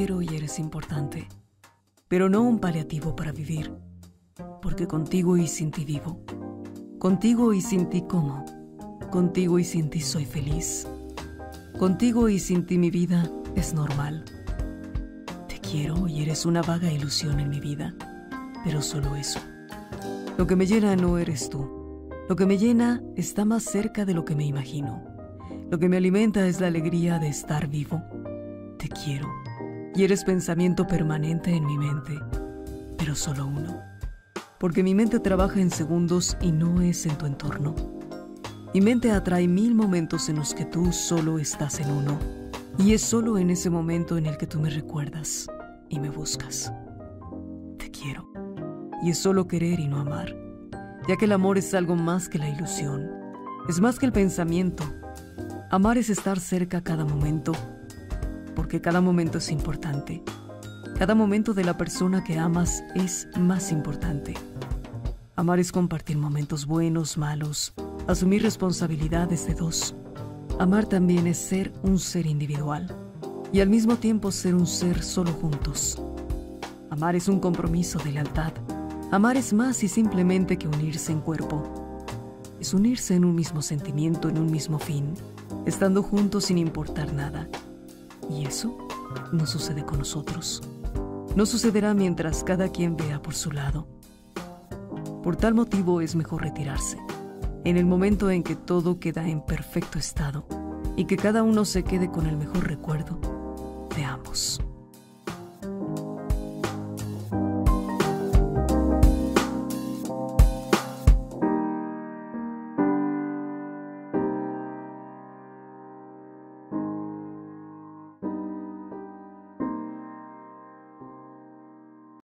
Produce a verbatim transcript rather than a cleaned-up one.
quiero y eres importante, pero no un paliativo para vivir, porque contigo y sin ti vivo, contigo y sin ti como, contigo y sin ti soy feliz, contigo y sin ti mi vida es normal. Te quiero y eres una vaga ilusión en mi vida, pero solo eso. Lo que me llena no eres tú, lo que me llena está más cerca de lo que me imagino. Lo que me alimenta es la alegría de estar vivo. Te quiero y eres pensamiento permanente en mi mente, pero solo uno, porque mi mente trabaja en segundos y no es en tu entorno. Mi mente atrae mil momentos en los que tú solo estás en uno, y es solo en ese momento en el que tú me recuerdas y me buscas. Te quiero, y es solo querer y no amar, ya que el amor es algo más que la ilusión, es más que el pensamiento. Amar es estar cerca a cada momento, porque cada momento es importante. Cada momento de la persona que amas es más importante. Amar es compartir momentos buenos, malos, asumir responsabilidades de dos. Amar también es ser un ser individual y al mismo tiempo ser un ser solo juntos. Amar es un compromiso de lealtad. Amar es más y simplemente que unirse en cuerpo. Es unirse en un mismo sentimiento, en un mismo fin, estando juntos sin importar nada. Y eso no sucede con nosotros. No sucederá mientras cada quien vea por su lado. Por tal motivo es mejor retirarse, en el momento en que todo queda en perfecto estado y que cada uno se quede con el mejor recuerdo de ambos.